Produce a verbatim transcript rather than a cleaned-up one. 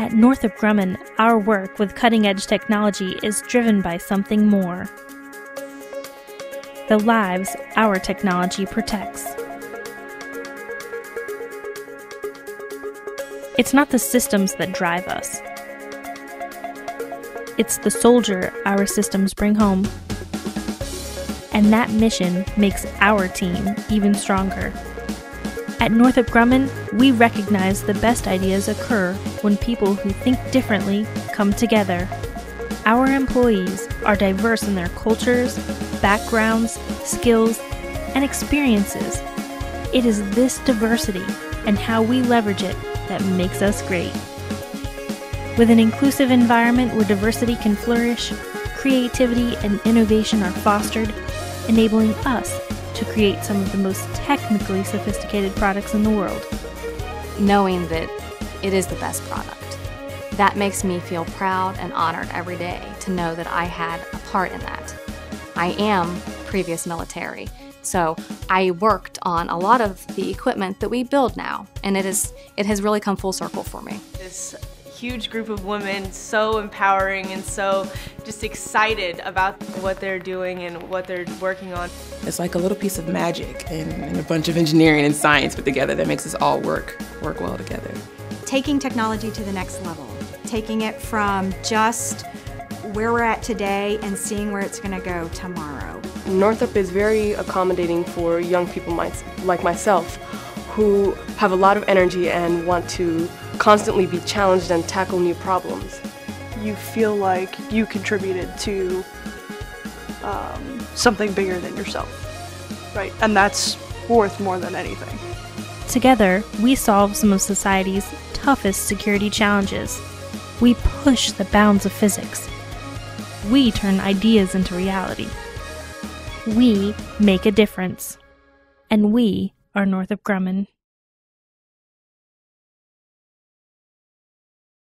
At Northrop Grumman, our work with cutting-edge technology is driven by something more. The lives our technology protects. It's not the systems that drive us. It's the soldier our systems bring home. And that mission makes our team even stronger. At Northrop Grumman, we recognize the best ideas occur when people who think differently come together. Our employees are diverse in their cultures, backgrounds, skills, and experiences. It is this diversity and how we leverage it that makes us great. With an inclusive environment where diversity can flourish, creativity and innovation are fostered, enabling us to create some of the most technically sophisticated products in the world. Knowing that it is the best product, that makes me feel proud and honored every day to know that I had a part in that. I am previous military, so I worked on a lot of the equipment that we build now, and it is it has really come full circle for me. This huge group of women, so empowering and so just excited about what they're doing and what they're working on. It's like a little piece of magic and, and a bunch of engineering and science put together that makes us all work, work well together. Taking technology to the next level, taking it from just where we're at today and seeing where it's going to go tomorrow. Northrop is very accommodating for young people like myself who have a lot of energy and want to constantly be challenged and tackle new problems. You feel like you contributed to um, something bigger than yourself, right? And that's worth more than anything. Together, we solve some of society's toughest security challenges. We push the bounds of physics. We turn ideas into reality. We make a difference. And we are Northrop Grumman.